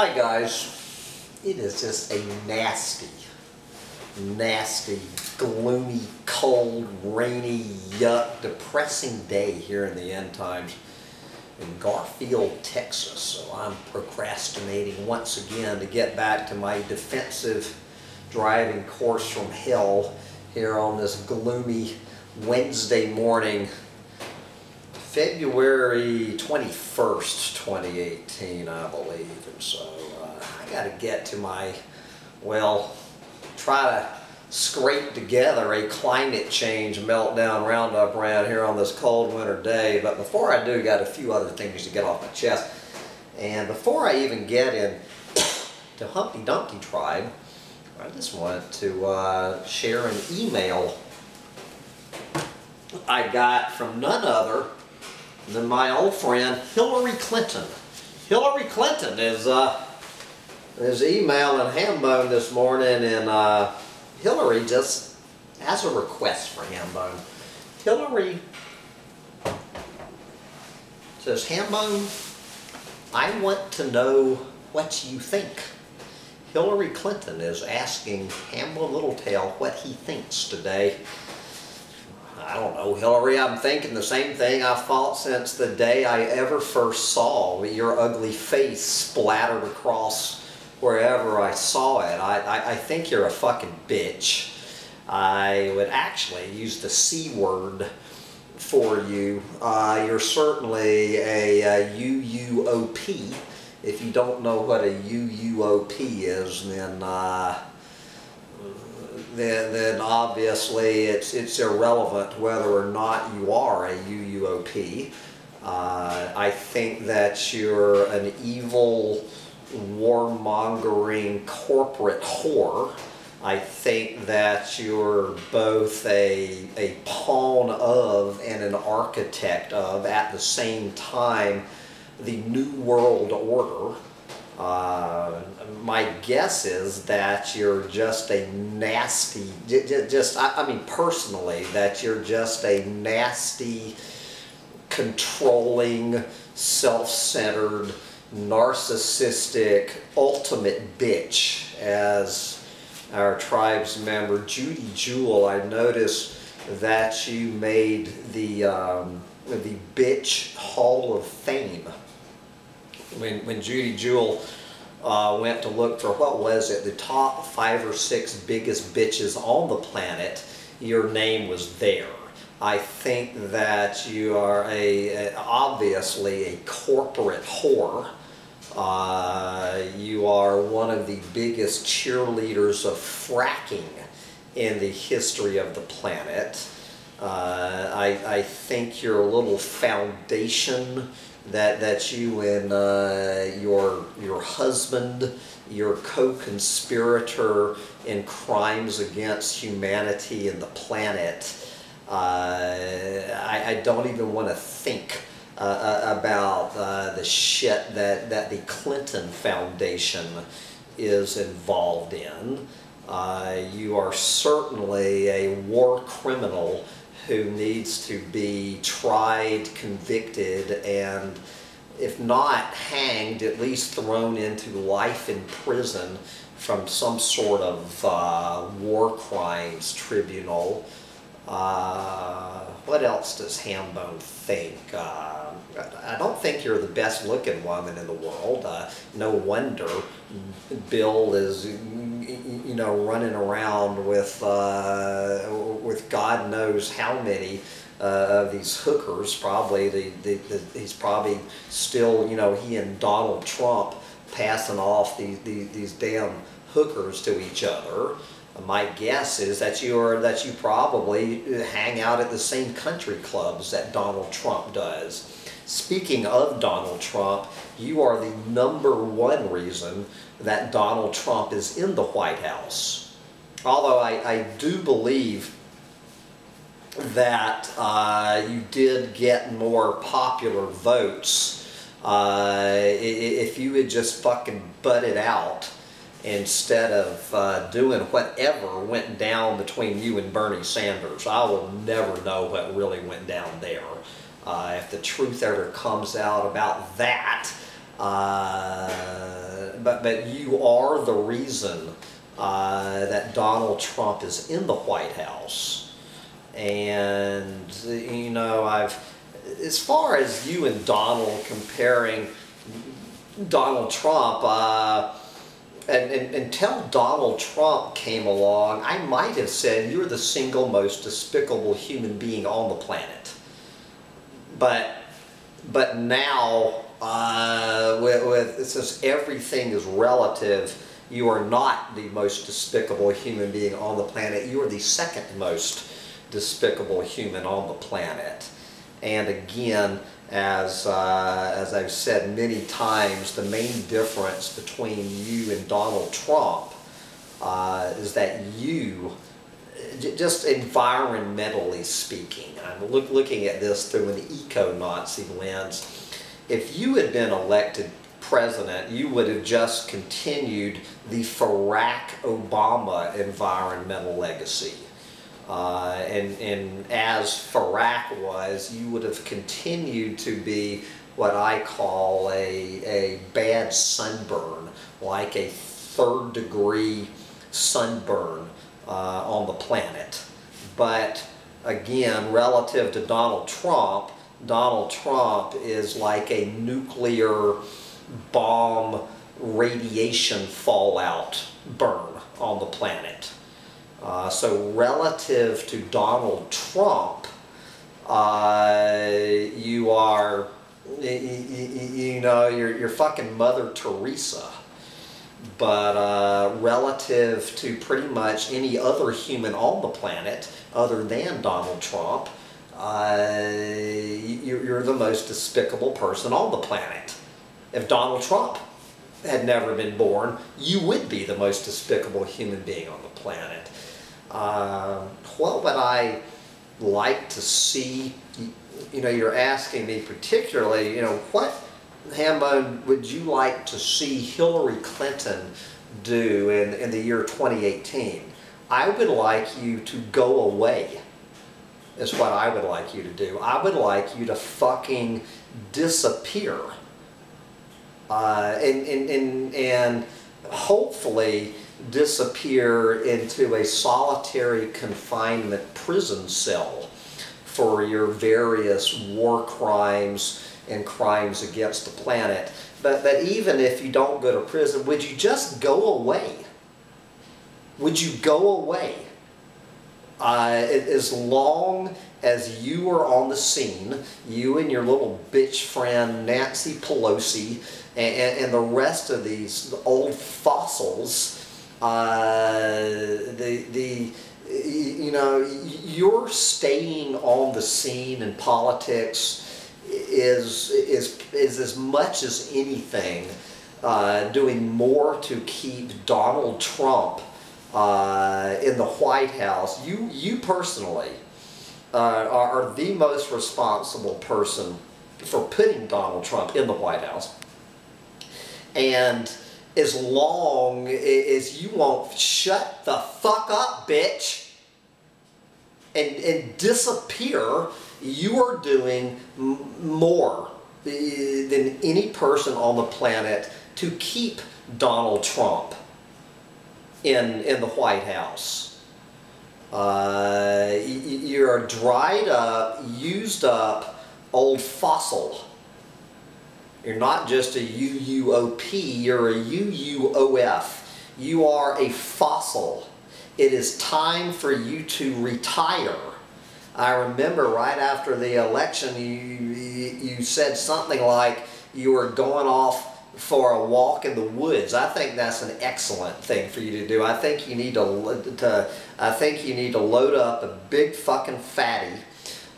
Hi guys, it is just a nasty, nasty, gloomy, cold, rainy, yuck, depressing day here in the end times in Garfield, Texas. So I'm procrastinating once again to get back to my defensive driving course from hell here on this gloomy Wednesday morning, February 21st, 2018, I believe, and so I got to get to my, well, try to scrape together a climate change meltdown roundup round here on this cold winter day. But before I do, got a few other things to get off my chest. And before I even get in to Humptydumptytribe, I just wanted to share an email I got from none other than my old friend Hillary Clinton. Hillary Clinton is emailing Hambone this morning, and Hillary just has a request for Hambone. Hillary says, "Hambone, I want to know what you think." Hillary Clinton is asking Hamble Littletail what he thinks today. I don't know, Hillary, I'm thinking the same thing I thought since the day I ever first saw your ugly face splattered across wherever I saw it. I think you're a fucking bitch. I would actually use the C word for you. You're certainly a UUOP. If you don't know what a UUOP is, then obviously it's irrelevant whether or not you are a UUOP. I think that you're an evil, warmongering corporate whore. I think that you're both a pawn of and an architect of, at the same time, the New World Order. My guess is that you're just a nasty, I mean personally, that you're just a nasty, controlling, self-centered, narcissistic, ultimate bitch. As our tribe's member, Judy Jewell, I noticed that you made the Bitch Hall of Fame. When Judy Jewell went to look for, what was it, the top 5 or 6 biggest bitches on the planet, your name was there. I think that you are obviously a corporate whore. You are one of the biggest cheerleaders of fracking in the history of the planet. I think your little foundation that you and your husband, your co-conspirator in crimes against humanity and the planet, I don't even want to think about the shit that the Clinton Foundation is involved in. You are certainly a war criminal who needs to be tried, convicted, and if not hanged, at least thrown into life in prison from some sort of war crimes tribunal. What else does Hambone think? I don't think you're the best looking woman in the world. No wonder Bill is, you know, running around with God knows how many of these hookers. Probably he's probably still, you know, he and Donald Trump passing off these damn hookers to each other. My guess is that you probably hang out at the same country clubs that Donald Trump does. Speaking of Donald Trump, you are the #1 reason that Donald Trump is in the White House. Although I do believe that you did get more popular votes if you had just fucking butted out instead of doing whatever went down between you and Bernie Sanders. I will never know what really went down there. If the truth ever comes out about that, But you are the reason that Donald Trump is in the White House. And, you know, as far as you and Donald comparing Donald Trump, until Donald Trump came along, I might have said you're the single most despicable human being on the planet. But now, since everything is relative, you are not the most despicable human being on the planet. You are the second most despicable human on the planet. And again, as I've said many times, the main difference between you and Donald Trump is that you, just environmentally speaking, I'm looking at this through an eco-Nazi lens, if you had been elected president, you would have just continued the Barack Obama environmental legacy. And as Barack was, you would have continued to be what I call a bad sunburn, like a third-degree sunburn on the planet. But again, relative to Donald Trump, Donald Trump is like a nuclear bomb radiation fallout burn on the planet. So relative to Donald Trump, you are, you know, you're fucking Mother Teresa. But relative to pretty much any other human on the planet other than Donald Trump, you're the most despicable person on the planet. If Donald Trump had never been born, you would be the most despicable human being on the planet. What would I like to see? You know, you're asking me particularly, you know, what, Hambone, would you like to see Hillary Clinton do in the year 2018? I would like you to go away, is what I would like you to do. I would like you to fucking disappear. And hopefully disappear into a solitary confinement prison cell for your various war crimes and crimes against the planet. But even if you don't go to prison, would you just go away? Would you go away? As long as you are on the scene, you and your little bitch friend Nancy Pelosi and the rest of these old fossils, you know, your staying on the scene in politics is as much as anything doing more to keep Donald Trump in the White House. You personally are the most responsible person for putting Donald Trump in the White House. And as long as you won't shut the fuck up, bitch, and disappear, you are doing more than any person on the planet to keep Donald Trump in the White House. You're a dried up, used up old fossil. You're not just a UUOP, you're a UUOF. You are a fossil. It is time for you to retire. I remember right after the election you said something like you were going off for a walk in the woods. I think that's an excellent thing for you to do. I think you need to load up a big fucking fatty.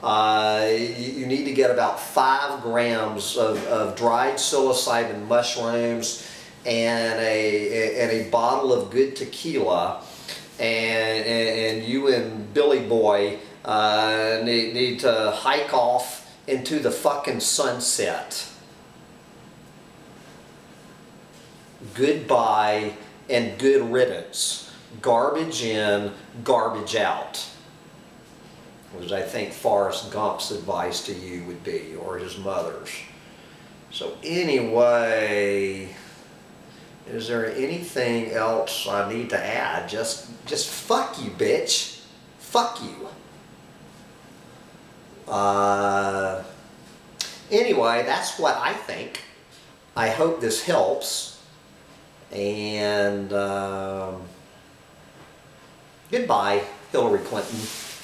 You need to get about 5 grams of dried psilocybin mushrooms and a bottle of good tequila, and you and Billy Boy need to hike off into the fucking sunset. Goodbye and good riddance. Garbage in, garbage out. Which I think Forrest Gump's advice to you would be, or his mother's. So anyway, is there anything else I need to add? Just fuck you, bitch. Fuck you. Anyway, that's what I think. I hope this helps. And goodbye, Hillary Clinton.